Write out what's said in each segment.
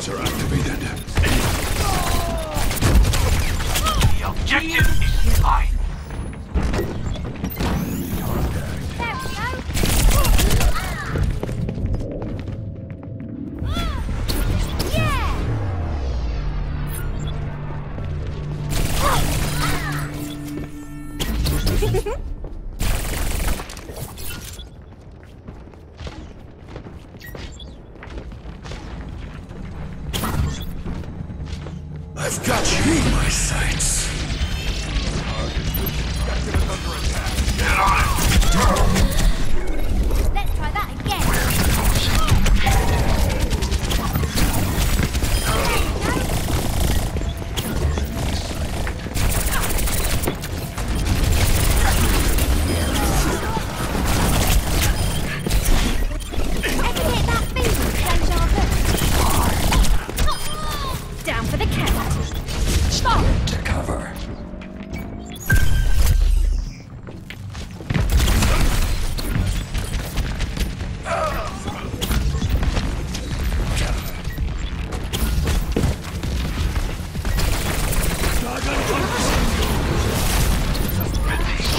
Stabilizer activated. The objective is mine. I've got you in my sights. Get on it! Let's try that again. Ever hit that finger, Ken? Down for the count. To cover. Get these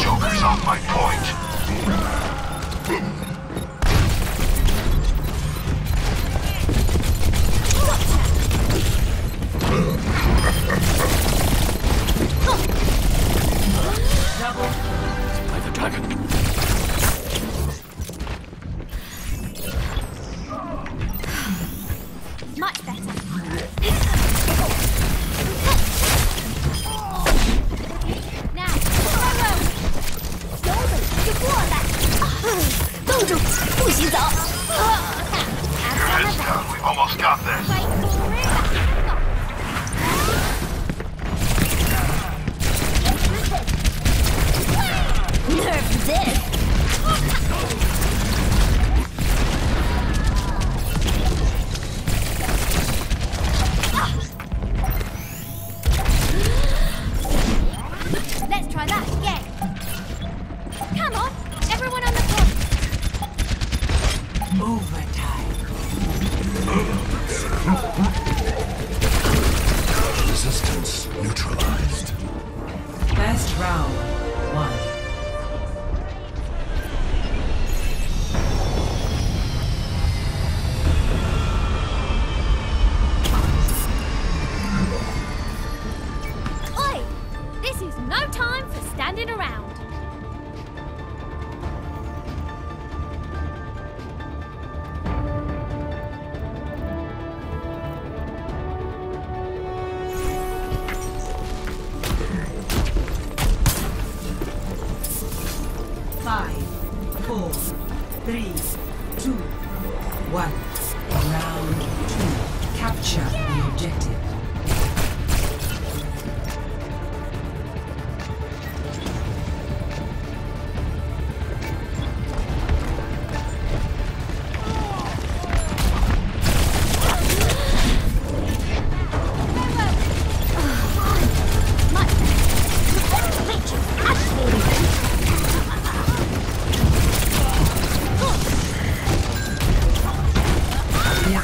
jokers off my point. Much better. Now, follow. Golden, before that. Golden, push it up. Your head's down. We've almost got this. Nerve this. Resistance neutralized. Last round, 1. Oi! This is no time for standing around.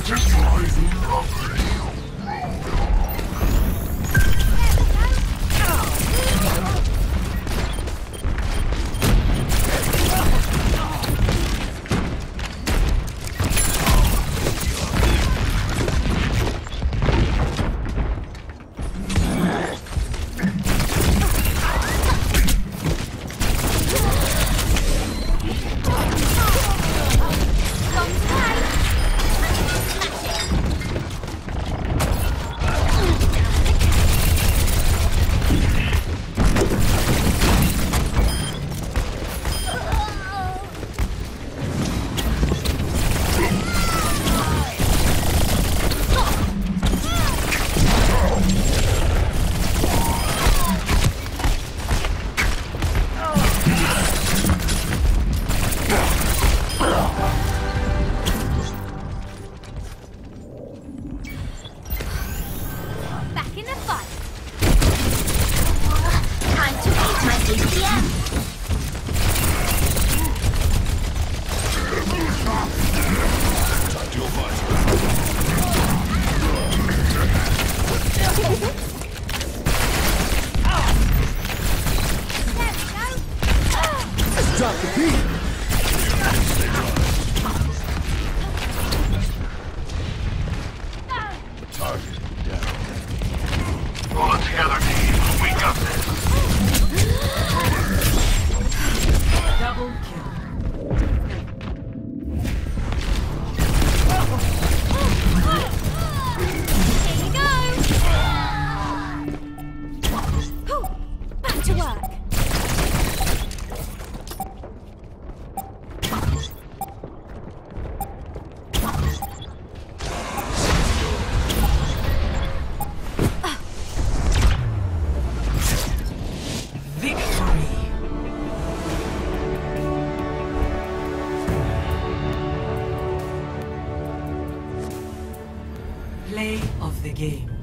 Just like lovely. Drop the beat. The target down. Pull it together, team. We got this. Double kill. Play of the game.